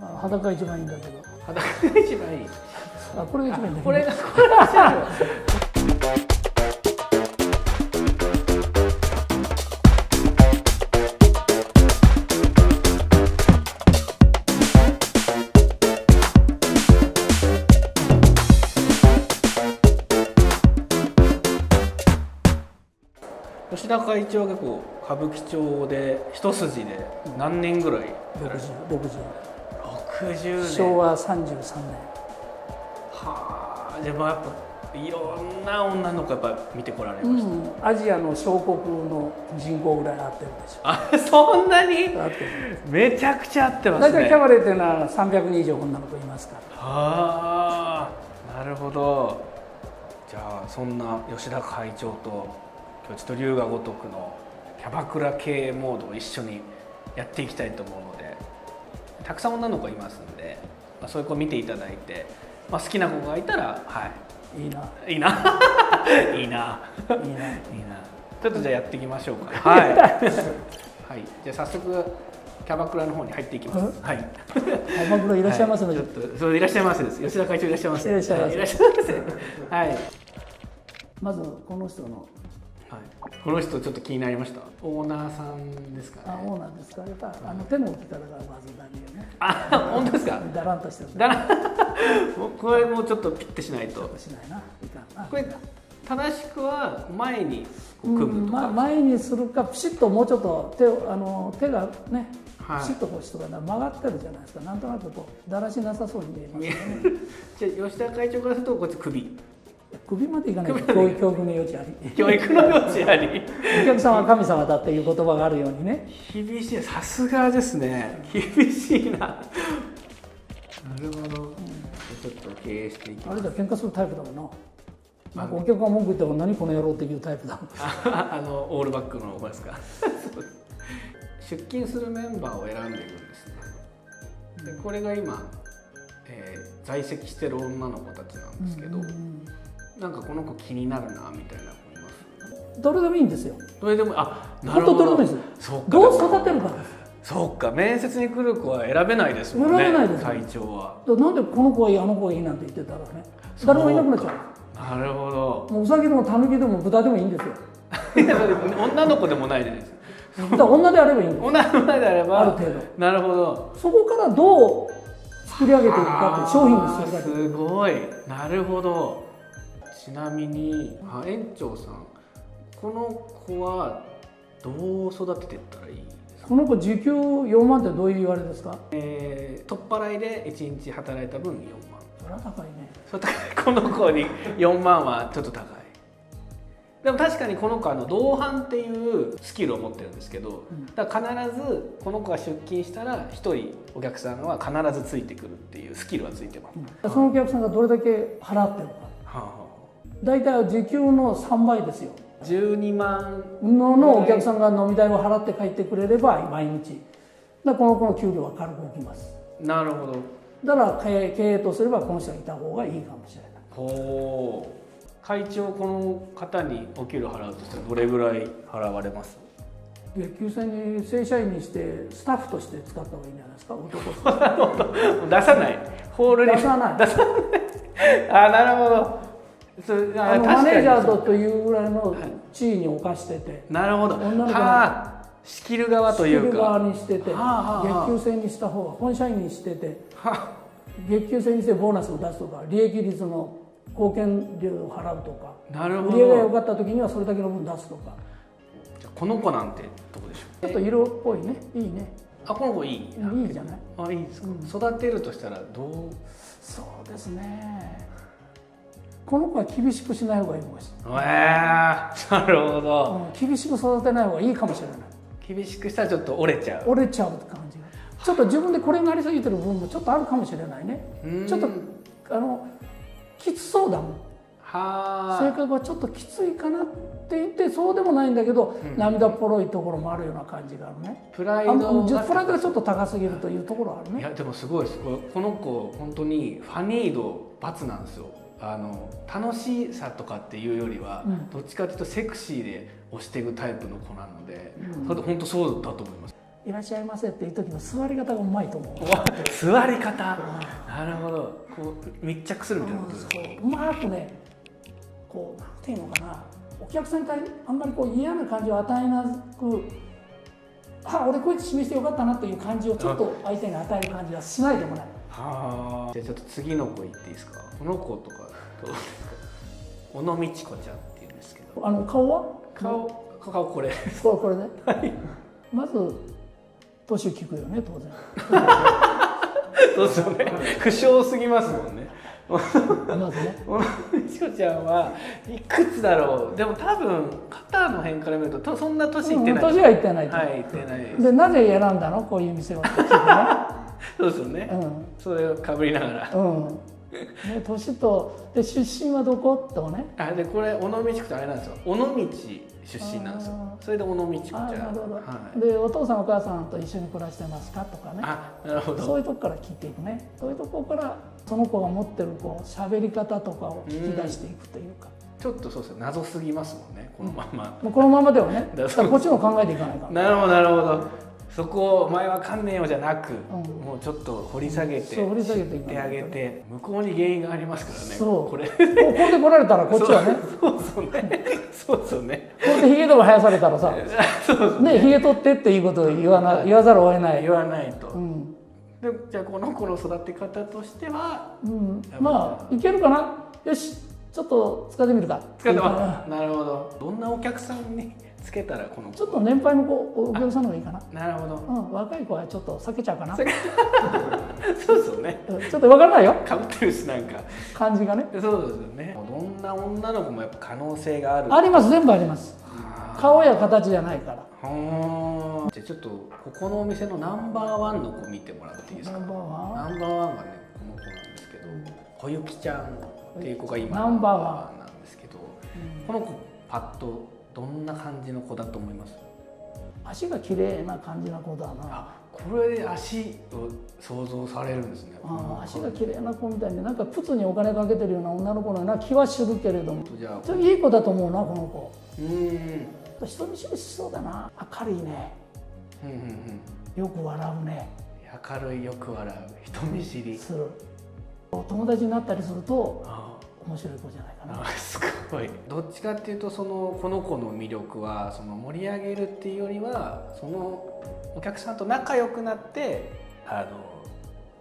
裸が一番いいんだけど。裸が一番いい。あ、これが一番いいんだけど。これがこれが。吉田会長がこう歌舞伎町で一筋で何年ぐらいやられてる？60年。昭和33年。はあ、でもやっぱいろんな女の子やっぱ見てこられました、うん、アジアの小国の人口ぐらい合ってるでしょ。あ、そんなに合ってる。めちゃくちゃ合ってますね。大体キャバレーっていうのは300人以上女の子いますから。はあ、なるほど。じゃあそんな吉田会長とちょっと龍が如くのキャバクラ系モードを一緒にやっていきたいと思うので、たくさん女の子いますんで、まあ、そういう子を見ていただいて、まあ、好きな子がいたら、はい、いいないいないいないいなちょっとじゃあやっていきましょうか。はい、はい、じゃあ早速キャバクラの方に入っていきます。はい、キャバクラいらっしゃいますので、はい、ちょっとそういらっしゃいます。吉田会長いらっしゃいます。いらっしゃいます。はい、まずこの人のはい、この人ちょっと気になりました。オーナーさんですかね。あ、オーナーですか。やっぱあの手の置き方がまずダメよね。あ、本当ですか。だらんとしてる。だらんこれもうちょっとピッてしないと。しないな。いかんな。これ正しくは前に組むとか、うん、前にするかピシッともうちょっと手がね、はい、ピシッとこうしとか曲がってるじゃないですか。なんとなくこうだらしなさそうに見えますね。じゃあ吉田会長からするとこっち首。首までいかないと教育の余地あり。教育の余地あり。お客様は神様だっていう言葉があるようにね。厳しい。さすがですね。厳しいな。なるほど。ちょっと経営していきます。あれだ、喧嘩するタイプだもんな。なんかお客が文句言っても何この野郎っていうタイプだもん。あのオールバックの方ですか。出勤するメンバーを選んでいくんですね。でこれが今、在籍してる女の子たちなんですけど。なんかこの子気になるなみたいな子います。どれでもいいんですよ。どれでも、あ、なるほど。どれでもいいです。どう育てるかです。そうか、面接に来る子は選べないですもんね。選べないです。会長は。なんでこの子はいい、あの子はいいなんて言ってたらね。誰もいなくなっちゃう。なるほど。もうウサギでもタヌキでも豚でもいいんですよ。女の子でもないじゃないですか。だ、女であればいいんです。女であれば。ある程度。なるほど。そこからどう作り上げていくかって商品にするだけ。すごい。なるほど。ちなみに、園長さん、この子はどう育てていったらいいですか。この子時給4万ってどういうあれですか。取っ払いで1日働いた分4万。それは高いね。それ高い。この子に4万はちょっと高い。でも確かにこの子は同伴っていうスキルを持ってるんですけど、だから必ずこの子が出勤したら1人お客さんは必ずついてくるっていうスキルはついてます、うん、そのお客さんがどれだけ払ってるか、大体時給の3倍ですよ。12万のお客さんが飲み代を払って帰ってくれれば毎日だ、この子の給料は軽く起きます。なるほど。だから経営とすればこの人がいた方がいいかもしれない。ほう。会長、この方にお給料払うとしたらどれぐらい払われます。月給制に正社員にしてスタッフとして使った方がいいんじゃないですか。男出さない、ホールに出さない、出さないあ、なるほど。マネージャーというぐらいの地位に置かしてて、なるほど、女の子が仕切る側というか、仕切る側にしてて、月給制にした方が、本社員にしてて、月給制にしてボーナスを出すとか、利益率の貢献料を払うとか、売り上げが良かった時にはそれだけの分出すとか。じゃあこの子なんてどこでしょう。ちょっと色っぽいね。いいね。あ、この子いい。いいじゃない。あ、いいですか。育てるとしたらどう。そうですね。この子は厳しくしない方がいいかもしれない。なるほど、うん。厳しく育てない方がいいかもしれない。厳しくしたらちょっと折れちゃう。折れちゃうって感じが。ちょっと自分でこれがありすぎてる部分もちょっとあるかもしれないね。ちょっときつそうだもん。性格はちょっときついかなって言ってそうでもないんだけど、うん、涙っぽろいところもあるような感じがあるね。プライドがちょっと高すぎるというところはあるね。いやでもすごいすごい。この子本当にファニード×なんですよ。楽しさとかっていうよりは、うん、どっちかというとセクシーで押していくタイプの子なので、本当、うん、そうだと思います。いらっしゃいませっていう時の座り方がうまいと思う。座り方、なるほど。こう密着するみたいなことですか。うまくね、こうなんていうのかな、お客さんにあんまりこう嫌な感じを与えなく、あ、俺こいつ示してよかったなっていう感じをちょっと相手に与える感じはしないでもない。はあ。じゃあちょっと次の子言っていいですか。この子とかどうですか。小野美智子ちゃんっていうんですけど。あの顔は？顔これ。そうこれね。はい。まず年聞くよね当然。そうですよね。苦笑すぎますもんね。まずね。小野美智子ちゃんはいくつだろう。でも多分肩の辺から見るとそんな年いってない。年は行ってないと。はい、行ってないです。でなぜ選んだのこういう店をって聞くね。そうですよね。うん。それをかぶりながら。うん。ね、年とで出身はどこ？とね。あ、でこれ尾道区とあれなんですよ。尾道出身なんですよ。それで尾道区じゃん。なるほど。はい、でお父さんお母さんと一緒に暮らしてますかとかね。あ、なるほど。そういうとこから聞いていくね。そういうとこからその子が持ってるこう喋り方とかを聞き出していくというか。ちょっとそうですね。謎すぎますもんね。このまま。もうこのままではね。だからこっちも考えていかないから。なるほどなるほど。そこをお前わかんねえよじゃなく、もうちょっと掘り下げて、掘り下げていってあげて、向こうに原因がありますからね。そう。これ。こうで来られたらこっちはね。そうそうね。そうそうね。こうでひげでも生やされたらさ、ねひげ取ってっていうことを言わざるを得ない。言わないと。でじゃあこの子の育て方としては、まあいけるかな。よし、ちょっと使ってみるか。使ってます。なるほど。どんなお客さんに。つけたらこのちょっと年配のお客さんの方がいいかな。なるほど、うん、若い子はちょっと避けちゃうかな。そうですよね。ちょっと分からないよ、かぶってるしなんか感じがね。そうですよね。どんな女の子もやっぱ可能性がある。あります、全部あります。顔や形じゃないから。はあ。じゃあちょっとここのお店のナンバー1の子見てもらっていいですか。ナンバーワンがねこの子なんですけど、小雪ちゃんっていう子が今ナンバーワンなんですけど、この子パッとどんな感じの子だと思います。足が綺麗な感じの子だな。あ、これで足を想像されるんですね。あ、足が綺麗な子みたいになんかプツにお金かけてるような女の子のような気はするけれども、ちょっといい子だと思うなこの子。人見知りしそうだな。明るいね。よく笑うね。明るい、よく笑う、人見知りする。お友達になったりすると面白い子じゃないかな。すごい。どっちかっていうとこの子の魅力はその盛り上げるっていうよりは、そのお客さんと仲良くなって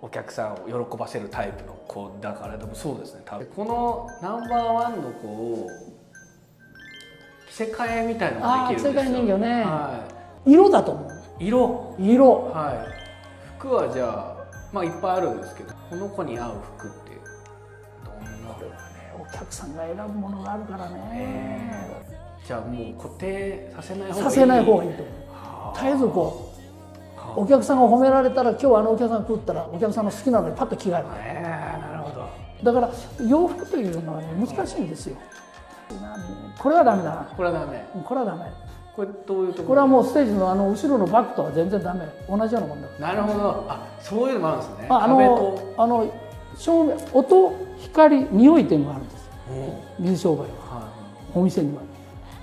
お客さんを喜ばせるタイプの子だから。でもそうですね。多分このナンバー1の子を着せ替えみたいなのができるんですよ。着せ替え人形ね。はい、色だと思う。色。はい。服はじゃあまあいっぱいあるんですけど、この子に合う服ってどんなのか。お客さんが選ぶものがあるからね。じゃあもう固定させない方がいい。させない方がいいと。絶えずこうお客さんが褒められたら、今日お客さんが来ったらお客さんの好きなのにパッと着替える。なるほど。だから洋服というのは難しいんですよ。これはダメだな。これはダメ。これはダメ。これどういうところ？これはもうステージの後ろのバッグとは全然ダメ。同じようなもんだ。なるほど。あ、そういうのもあるんですね。照明、音、光、匂いっていうのがあるんです。水商売はお店には。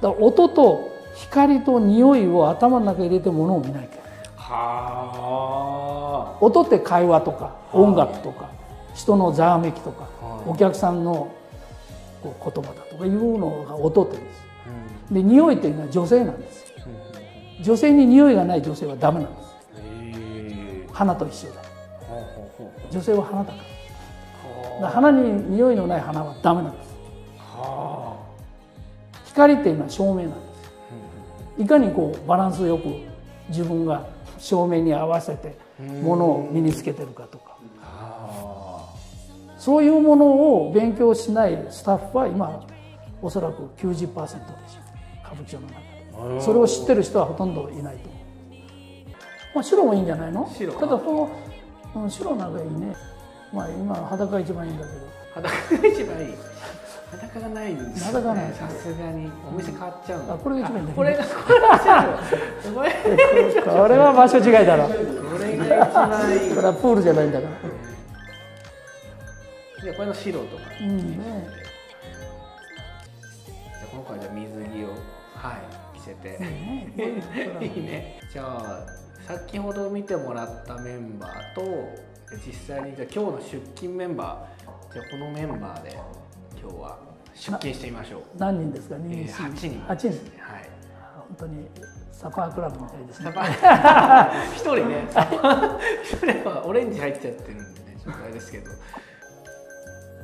だから音と光と匂いを頭の中に入れて物を見ないけど。はあ。音って会話とか音楽とか人のざわめきとかお客さんのこう言葉だとかいうのが音って言うんです。で匂いっていうのは女性なんです。女性に匂いがない女性はダメなんです。花と一緒だ。女性は花だから。花に匂いのない花はダメなんです。はあ。光っていうのは照明なんです。いかにこうバランスよく自分が照明に合わせてものを身につけてるかとか、はあ、そういうものを勉強しないスタッフは今おそらく 90% でしょう、歌舞伎町の中で。それを知ってる人はほとんどいないと思う。まあ、白もいいんじゃないの。白。ただこの白なんかいいね。まあ今裸が一番いいんだけど。裸が一番いい。裸がないんですよね。裸ない。さすがにお店変わっちゃうの。あ、これが一番いい。これがこれは場所違いだろ。これが一番いい。これはプールじゃないんだから。じゃあこれの白とか。うんね。じゃあ今回は水着を着せて。いいね。じゃあ先ほど見てもらったメンバーと実際にじゃあ今日の出勤メンバー、じゃあこのメンバーで今日は出勤してみましょう。何人ですかね。8人ですね。はい、本当にサファークラブみたいですね。一人ね、一人はオレンジ入っちゃってるんでね、ちょっとあれですけど。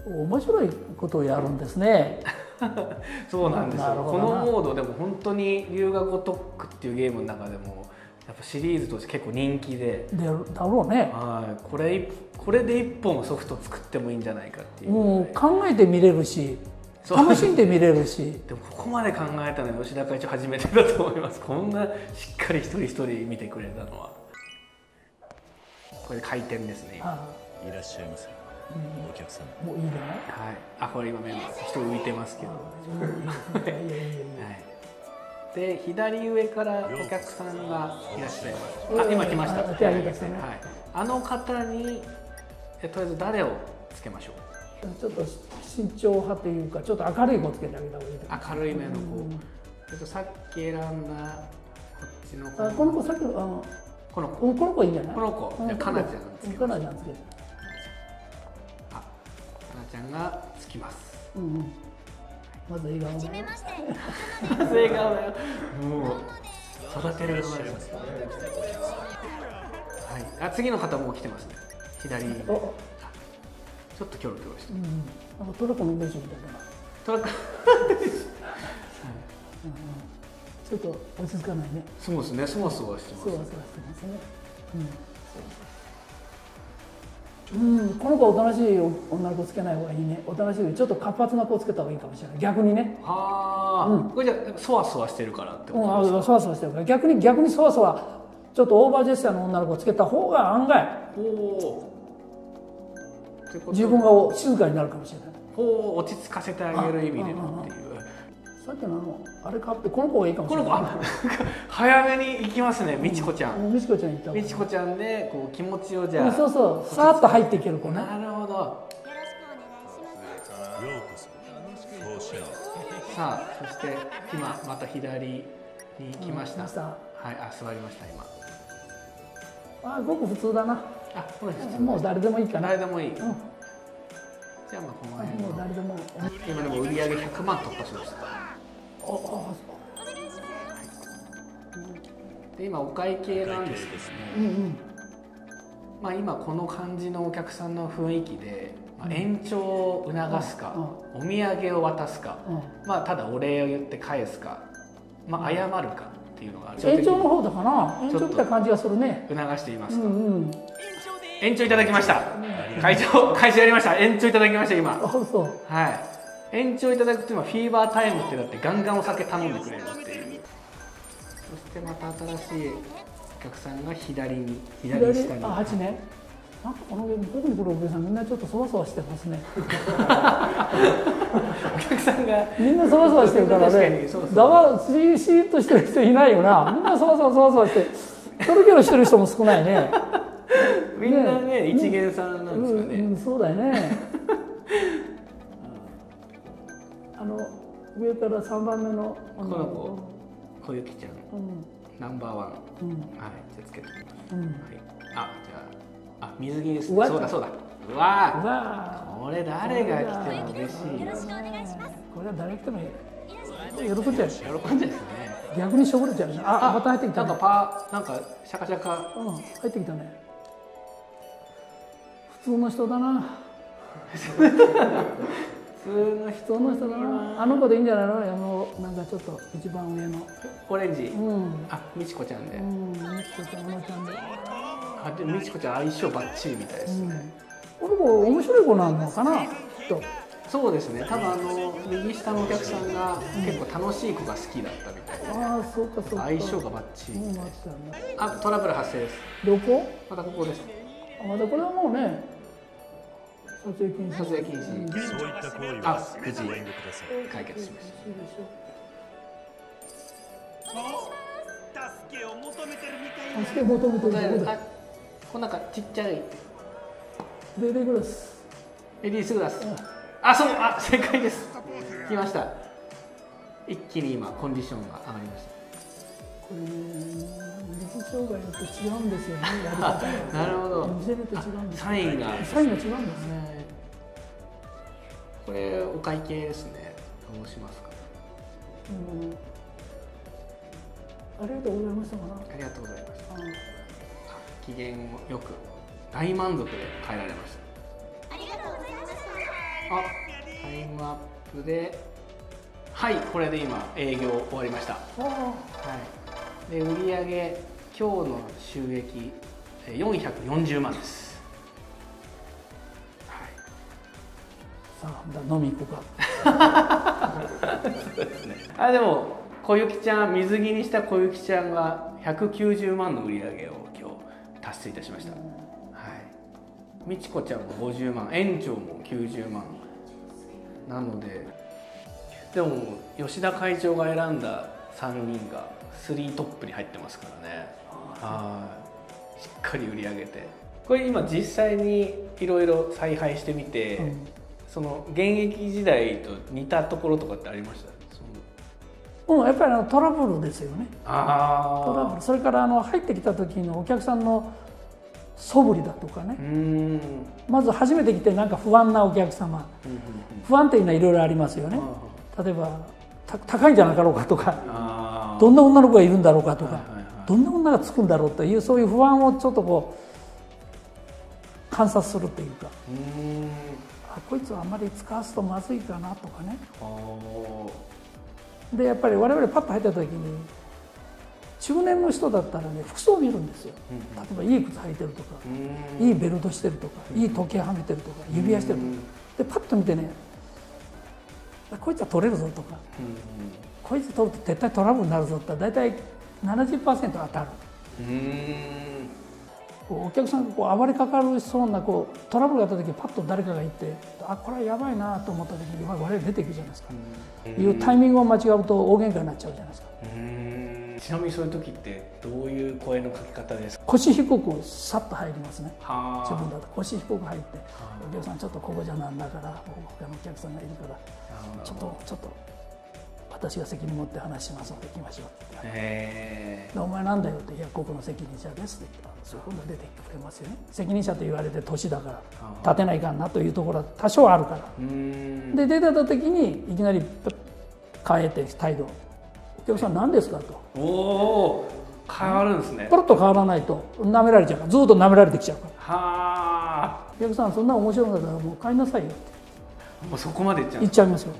面白いことをやるんですね。そうなんですよ。このモードでも本当に龍が如くっていうゲームの中でもやっぱシリーズとして結構人気で。だろうね。はい、これで1本ソフト作ってもいいんじゃないかっていう。もう考えて見れるし。楽しんで見れるし、でもここまで考えたのは吉田会長初めてだと思います。こんなしっかり一人一人見てくれたのは。これで回転ですね。いらっしゃいませ、お客様。もういいね。はい。あ、これ今メンバー一人浮いてますけど。はい。で、左上からお客さんがいらっしゃいます。あ、今来ました。はい。あの方にとりあえず誰をつけましょう。ちょっと慎重派というか、ちょっと明るい子つけてあげた方がいいですね。明るい目の子。さっき選んだこっちの子。この子さっきのこの子いいんじゃない？この子。じゃあかなちゃんつけます。かなちゃんつける。あ、かなちゃんがつきます。まず笑顔。はじめまして。まず笑顔だよ。もう育てられる。はい。あ、次の方も来てますね。左。ちょっとキョロキョロして。なんかトラックのイメージみたいな。トラック。ちょっと落ち着かないね。そうですね。そわそわしてます。そわそわしてますね。この子おとなしい女の子つけない方がいいね。おとなしい、ちょっと活発な子つけた方がいいかもしれない。逆にね。はあ。これじゃそわそわしてるからってことですか。そわそわしてるから。逆にそわそわ。ちょっとオーバージェスチャーの女の子つけた方が案外。おお。自分が静かになるかもしれない。こう落ち着かせてあげる意味でのっていう。さっきのあれ買ってこの子がいいかもしれない。この子早めに行きますね。みちこちゃん、みちこちゃん行った。みちこちゃんでこう気持ちをじゃあ、そうそう、さーっと入っていける子ね。なるほど。よろしくお願いします。さあ、そして今また左に行きました。はい、あ、座りました。今あ、ごく普通だな。あ、そうですね。もう誰でもいいかな。誰でもいい。じゃあ、まあ、この辺も誰でも。今でも売り上げ100万突破しました。おお。で、今お会計なんですけどね。まあ、今この感じのお客さんの雰囲気で、延長を促すか、お土産を渡すか、まあ、ただお礼を言って返すか、まあ、謝るか。延長の方だかな。延長みたいな感じがするね。促していますか。延長いただきました。会長やりました。延長いただきました今。はい。延長いただくと今フィーバータイムってだってガンガンお酒頼んでくれるっていう。そしてまた新しいお客さんが左下に。あ、8ね。なんかこの特にこのお客さんみんなちょっとそわそわしてますね。お客さんがみんなそわそわしてるからね。ざわシーッとしてる人いないよな。みんなそわそわしてキョロキョロしてる人も少ないね。みんなね、一元さんなんですかね。そうだよね。上から3番目のこの子、小雪ちゃん、ナンバー1。はい、じゃつけてみます。はい。あ、じゃあ。あ、水着ですね。そうだそうだ。うわー、これ誰が来ても嬉しい。よろしくお願いします。これは誰来ても喜んじゃう。喜んじゃうですね。逆にしょぼれちゃう。あ、また入ってきた。なんかなんかシャカシャカ。入ってきたね。普通の人だな。普通の人だな。あの子でいいんじゃないの？なんかちょっと一番上のオレンジ。あ、みちこちゃんで。みちこちゃん、おもちゃんで。あ、でもみちこちゃん相性バッチリみたいですね。この子面白い子なのかなと。そうですね。多分右下のお客さんが結構楽しい子が好きだったみたいな。ああ、そうかそうか。相性がバッチリみたいです。あ、トラブル発生です。どこ？またここです。あ、またこれはもうね。撮影禁止。撮影禁止。そういった行為は無事解決しました。助けを求めてるみたい。助けを求めてる。こんなんかちっちゃいレディーグラス。レディースグラス。あ、そう、あ、正解です。来ました。一気に今コンディションが上がりました。これ理事長がやると違うんですよね、やり方が。なるほど。見せると違うんですよね。サインが違うんですね。これお会計ですね。どうしますか。ありがとうございましたかな。ありがとうございました。機嫌もよく大満足で帰られました。ありがとうございました。あ、タイムアップで、はい、これで今営業終わりました。はい。で、売上今日の収益440万です。はい。さあ、飲み行こうか。そうですね。あ、でも小雪ちゃん、水着にした小雪ちゃんが190万の売り上げを今日達成いたしました。はい。みちこちゃんも50万、園長も90万。なので、でも吉田会長が選んだ3人が3トップに入ってますからね。はい。しっかり売り上げて。これ今実際にいろいろ采配してみて、その現役時代と似たところとかってありました？やっぱりトラブルですよね。トラブル、それから入ってきた時のお客さんの素振りだとかね。まず初めて来てなんか不安なお客様、不安定ないろいろありますよね。例えば高いんじゃなかろうかとか、どんな女の子がいるんだろうかとか、どんな女がつくんだろうという、そういう不安をちょっとこう観察するというか、こいつはあんまり使わすとまずいかなとかね。でやっぱり我々パッと入った時に中年の人だったらね、服装を見るんですよ。例えばいい靴履いてるとか、いいベルトしてるとか、いい時計はめてるとか、指輪してるとかでパッと見てね、こいつは取れるぞとか、こいつ取ると絶対トラブルになるぞって大体 70% 当たる。お客さんがこう暴れかかるそうなこうトラブルがあった時にパッと誰かがいて、あ、これはやばいなと思った時に我々出ていくじゃないですか、いうタイミングを間違うと大喧嘩になっちゃうじゃないですか。ちなみにそういう時ってどういう声のかけ方ですか？腰低くさっと入りますね。自分だと腰低く入って、お客さんちょっとここじゃなんだから、他のお客さんがいるからちょっと私が責任持って話しますので行きましょうって言って、お前なんだよって、いやここの責任者ですって言って。そういうこと出てくれますよね。責任者と言われて年だから立てないかんなというところは多少あるから。で出てた時にいきなり変えて態度、お客さん何ですかと。おお、変わるんですね。ポロッと変わらないと舐められちゃうから、ずっと舐められてきちゃうから。はあ、お客さんそんな面白いんだったらもう帰りなさいよって、もうそこまで言っちゃいますよ。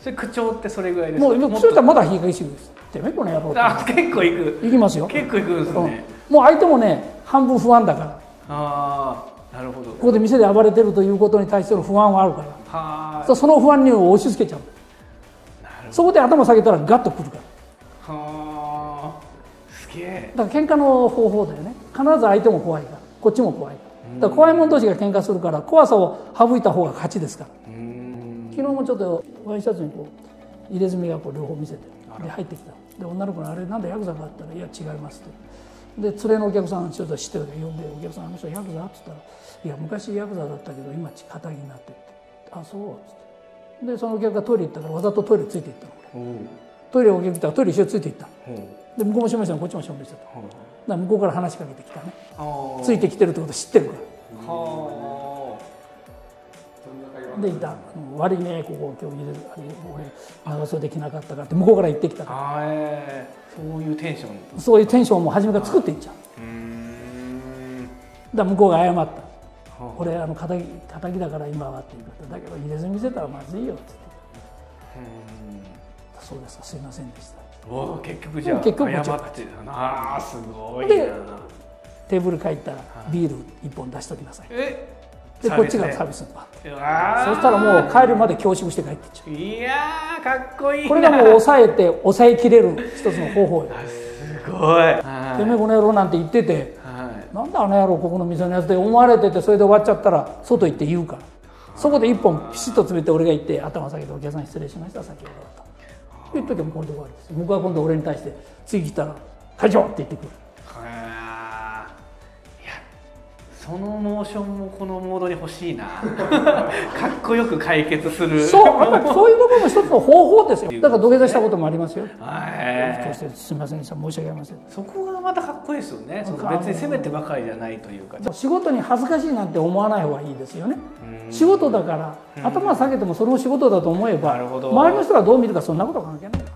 それ口調ってそれぐらいですか？もう口調ってまだ引き返しです。てめえこの野郎。結構行きますよ。結構行くんですね。もう相手もね、半分不安だから。ああ、なるほど。ここで店で暴れてるということに対しての不安はあるから。はあ。その不安に押し付けちゃう。なるほど。そこで頭下げたらガッとくるから。はあ。すげえ。だから喧嘩の方法だよね。必ず相手も怖いから、こっちも怖いから。だから怖い者同士が喧嘩するから、怖さを省いた方が勝ちですから。昨日もちょっとワイシャツにこう入れ墨がこう両方見せて。で入ってきた。で女の子のあれなんだヤクザがあったら、いや違いますって。で連れのお客さんちょっと知ってるから呼んで、お客さんあの人ヤクザって言ったら、いや昔ヤクザだったけど今仇になってって、あそうっつって。でそのお客がトイレ行ったからわざとトイレついて行ったの俺。トイレお客来たからトイレ一緒について行った。で向こうも証明したの、こっちも証明したと。だから向こうから話しかけてきたね。ついてきてるってこと知ってるから。でいた、悪いね、ここ今日入れる、俺長袖できなかったからって向こうから言ってきたから。そういうテンション、そういうテンションも初めから作っていっちゃう。だから向こうが謝った「俺敵だから今は」って言うから、だけど入れずに見せたらまずいよって言って、そうですかすいませんでした。結局じゃあ謝ってたな。あすごいな。でテーブル帰ったらビール1本出しときなさい。でこっちがサービスにパッと。そしたらもう帰るまで恐縮して帰ってっちゃう。いやーかっこいいな。これがもう抑えて抑えきれる一つの方法よ。すごい。てめえこの野郎なんて言ってて、なんだあの野郎ここの店のやつで思われてて、それで終わっちゃったら外行って言うから、そこで一本ピシッと詰めて俺が行って頭下げて、お客さん失礼しました先ほどだと言っときゃ、もうこれで終わりです。僕は今度俺に対して次来たら会長って言ってくる。そのモーションもこのモードに欲しいなかっこよく解決するそうやっぱりそういう部分も一つの方法ですよ。だから土下座したこともありますよ。すみませんでした、申し訳ありません。そこがまたかっこいいですよね。別に責めてばかりじゃないというか、仕事に恥ずかしいなんて思わない方がいいですよね。仕事だから頭下げてもそれも仕事だと思えば、周りの人がどう見るかそんなことは関係ない。